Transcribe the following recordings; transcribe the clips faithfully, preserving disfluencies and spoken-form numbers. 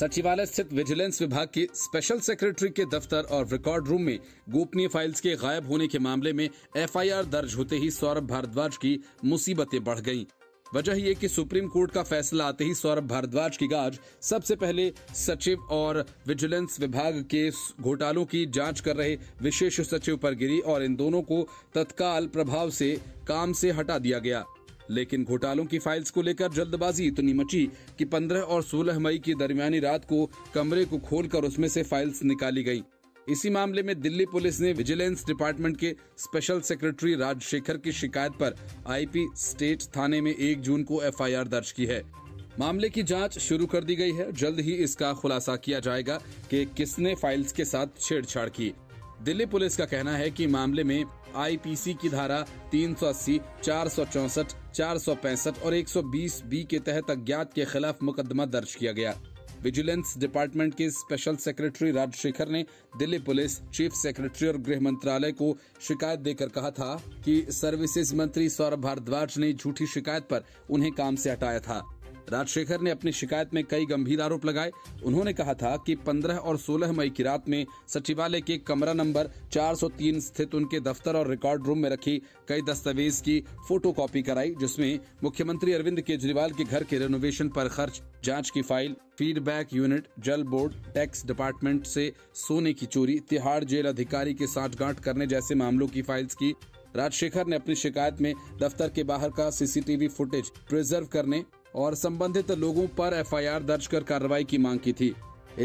सचिवालय स्थित विजिलेंस विभाग के स्पेशल सेक्रेटरी के दफ्तर और रिकॉर्ड रूम में गोपनीय फाइल्स के गायब होने के मामले में एफ आई आर दर्ज होते ही सौरभ भारद्वाज की मुसीबतें बढ़ गईं। वजह यह कि सुप्रीम कोर्ट का फैसला आते ही सौरभ भारद्वाज की गाज सबसे पहले सचिव और विजिलेंस विभाग के घोटालों की जांच कर रहे विशेष सचिव पर गिरी और इन दोनों को तत्काल प्रभाव से काम से हटा दिया गया। लेकिन घोटालों की फाइल्स को लेकर जल्दबाजी इतनी मची कि पंद्रह और सोलह मई की दरमियानी रात को कमरे को खोलकर उसमें से फाइल्स निकाली गई। इसी मामले में दिल्ली पुलिस ने विजिलेंस डिपार्टमेंट के स्पेशल सेक्रेटरी राजशेखर की शिकायत पर आई पी स्टेट थाने में एक जून को एफ आई आर दर्ज की है। मामले की जांच शुरू कर दी गई है। जल्द ही इसका खुलासा किया जाएगा कि किसने फाइल्स के साथ छेड़छाड़ की। दिल्ली पुलिस का कहना है कि मामले में आई पी सी की धारा तीन सौ अस्सी, चार सौ चौंसठ, चार सौ पैंसठ और एक सौ बीस बी के तहत अज्ञात के खिलाफ मुकदमा दर्ज किया गया। विजिलेंस डिपार्टमेंट के स्पेशल सेक्रेटरी राजशेखर ने दिल्ली पुलिस, चीफ सेक्रेटरी और गृह मंत्रालय को शिकायत देकर कहा था कि सर्विसेज मंत्री सौरभ भारद्वाज ने झूठी शिकायत पर उन्हें काम से हटाया था। राजशेखर ने अपनी शिकायत में कई गंभीर आरोप लगाए। उन्होंने कहा था कि पंद्रह और सोलह मई की रात में सचिवालय के कमरा नंबर चार सौ तीन स्थित उनके दफ्तर और रिकॉर्ड रूम में रखी कई दस्तावेज की फोटोकॉपी कराई, जिसमें मुख्यमंत्री अरविंद केजरीवाल के घर के रेनोवेशन पर खर्च, जांच की फाइल, फीडबैक यूनिट, जल बोर्ड, टैक्स डिपार्टमेंट से सोने की चोरी, तिहाड़ जेल अधिकारी के साठगांठ करने जैसे मामलों की फाइल्स की। राजशेखर ने अपनी शिकायत में दफ्तर के बाहर का C C T V footage preserve करने और संबंधित लोगों पर एफ आई आर दर्ज कर कार्रवाई की मांग की थी।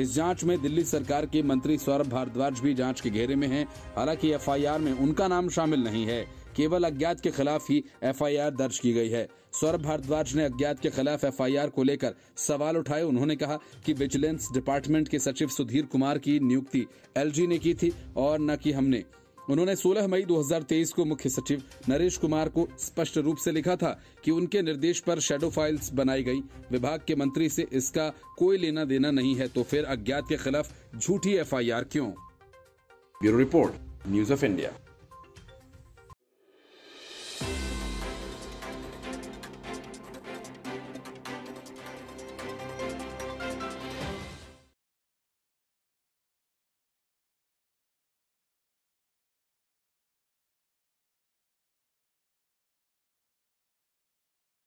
इस जांच में दिल्ली सरकार के मंत्री सौरभ भारद्वाज भी जांच के घेरे में हैं। हालांकि एफ आई आर में उनका नाम शामिल नहीं है, केवल अज्ञात के खिलाफ ही एफ आई आर दर्ज की गई है। सौरभ भारद्वाज ने अज्ञात के खिलाफ एफ आई आर को लेकर सवाल उठाए। उन्होंने कहा कि विजिलेंस डिपार्टमेंट के सचिव सुधीर कुमार की नियुक्ति एल जी ने की थी और न कि हमने। उन्होंने सोलह मई दो हज़ार तेईस को मुख्य सचिव नरेश कुमार को स्पष्ट रूप से लिखा था कि उनके निर्देश पर शैडो फाइल्स बनाई गई, विभाग के मंत्री से इसका कोई लेना देना नहीं है, तो फिर अज्ञात के खिलाफ झूठी एफ आई आर क्यों? Bureau report, news of India.